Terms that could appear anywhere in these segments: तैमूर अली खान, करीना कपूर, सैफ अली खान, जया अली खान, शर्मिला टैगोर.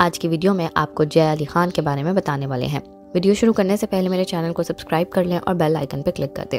आज की वीडियो में आपको जया अली खान के बारे में बताने वाले हैं। वीडियो शुरू करने से पहले मेरे चैनल को सब्सक्राइब कर लें और बेल आइकन पर क्लिक कर दें।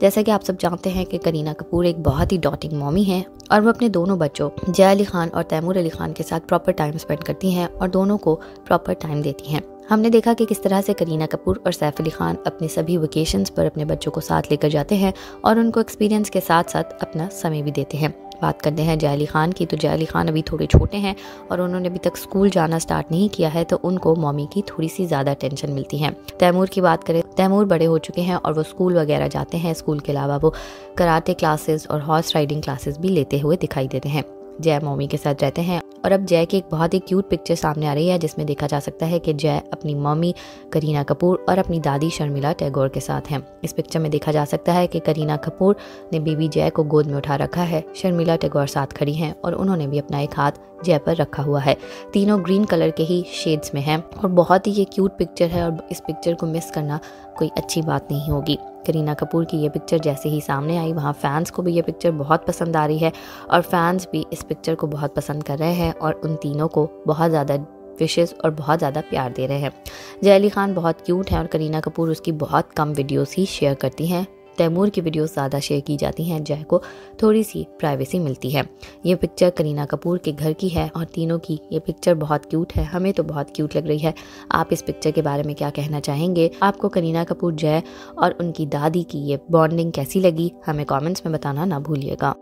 जैसा कि आप सब जानते हैं कि करीना कपूर एक बहुत ही डॉटिंग मॉमी हैं और वो अपने दोनों बच्चों जया अली खान और तैमूर अली खान के साथ प्रॉपर टाइम स्पेंड करती हैं और दोनों को प्रॉपर टाइम देती हैं। हमने देखा कि किस तरह से करीना कपूर और सैफ अली खान अपने सभी वेकेशंस पर अपने बच्चों को साथ लेकर जाते हैं और उनको एक्सपीरियंस के साथ साथ अपना समय भी देते हैं। बात करते हैं जया अली खान की, तो जया अली खान अभी थोड़े छोटे हैं और उन्होंने अभी तक स्कूल जाना स्टार्ट नहीं किया है, तो उनको मॉमी की थोड़ी सी ज़्यादा टेंशन मिलती है। तैमूर की बात करें, तैमूर बड़े हो चुके हैं और वो स्कूल वगैरह जाते हैं। स्कूल के अलावा वो कराटे क्लासेस और हॉर्स राइडिंग क्लासेस भी लेते हुए दिखाई देते हैं। जया मॉमी के साथ रहते हैं और अब जया की एक बहुत ही क्यूट पिक्चर सामने आ रही है जिसमें देखा जा सकता है कि जया अपनी मम्मी करीना कपूर और अपनी दादी शर्मिला टैगोर के साथ हैं। इस पिक्चर में देखा जा सकता है कि करीना कपूर ने बेबी जया को गोद में उठा रखा है, शर्मिला टैगोर साथ खड़ी हैं और उन्होंने भी अपना एक हाथ जया पर रखा हुआ है। तीनों ग्रीन कलर के ही शेड्स में हैं और बहुत ही ये क्यूट पिक्चर है और इस पिक्चर को मिस करना कोई अच्छी बात नहीं होगी। करीना कपूर की ये पिक्चर जैसे ही सामने आई वहाँ फैंस को भी ये पिक्चर बहुत पसंद आ रही है और फैंस भी इस पिक्चर को बहुत पसंद कर रहे हैं और उन तीनों को बहुत ज़्यादा विशेस और बहुत ज़्यादा प्यार दे रहे हैं। जया अली खान बहुत क्यूट हैं और करीना कपूर उसकी बहुत कम वीडियोस ही शेयर करती हैं। तैमूर की वीडियोस ज़्यादा शेयर की जाती हैं, जया को थोड़ी सी प्राइवेसी मिलती है। ये पिक्चर करीना कपूर के घर की है और तीनों की ये पिक्चर बहुत क्यूट है। हमें तो बहुत क्यूट लग रही है। आप इस पिक्चर के बारे में क्या कहना चाहेंगे? आपको करीना कपूर, जया और उनकी दादी की ये बॉन्डिंग कैसी लगी? हमें कॉमेंट्स में बताना ना भूलिएगा।